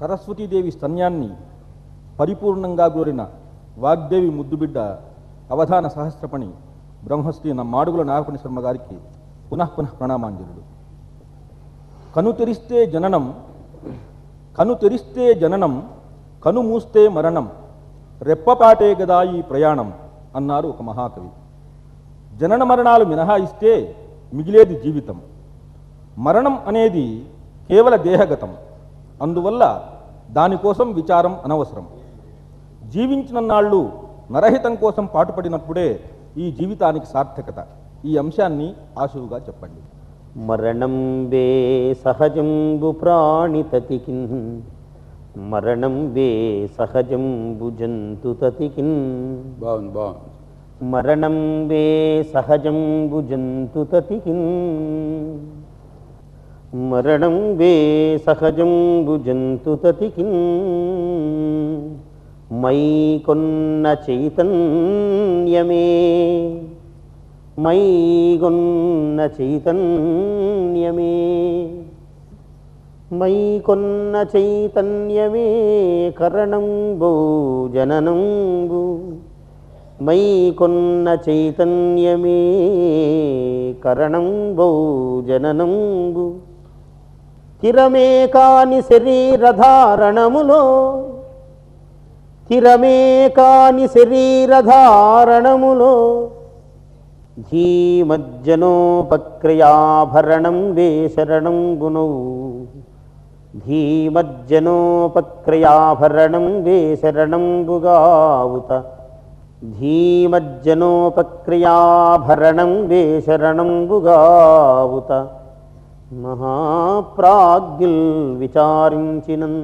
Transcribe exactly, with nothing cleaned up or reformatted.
सरस्वतीदेवी स्तन्यान्नी परिपूर्णंगा गोरिन वाग्देवी मुद्दुबिड्ड अवधान सहस्रपणि ब्रह्मश्री माडुगुल नागफणि शर्म गारिकि पुनः पुनः प्रणामांजलुलु। कनुतेरिस्ते जननम कनुतेरिस्ते जननम कनुमूस्ते मरणम रेप्पपाटे गदाई प्रयाणम अन्नारु ओक महाकवि। जनन मरणालु मिनहाइस्ते मिगिलेदि जीवितं। मरणम अनेदि केवल देहगतं, अंदुवल्ल दानि कोसं विचारं अनवसरं। जीविंचिन नाळ्ळु नरहितं कोसं पाटुपडिनप्पुडे ఈ జీవితానికి సార్థకత। ఈ అంశాన్ని ఆశువుగా చెప్పండి। మరణంబే సహజంబు ప్రాణితతికిన్ మరణంబే సహజంబు జంతుతతికిన్ బాగుంది బాగుంది మరణంబే సహజంబు జంతుతతికిన్ మరణంబే సహజంబు జంతుతతికిన్ मयि कुन्न चैतन्यमे मयि कुन्न चैतन्यमे मयि कुन्न चैतन्यमे करणंबु जननंबु मयि कुन्न चैतन्यमे करणंबु जननंबु तिरमे कानि शरीरधारणमुलो तिरमे कानि शरीरधारणमुलो धीमज्जनोपक्रयाभरणं वेशरणं गुणौ धीमज्जनोपक्रयाभरणं वेशरणं बुगावुत धीमज्जनोपक्रयाभरणं वेशरणं बुगावुत महाप्राज्ञुल् विचारिंचिनन्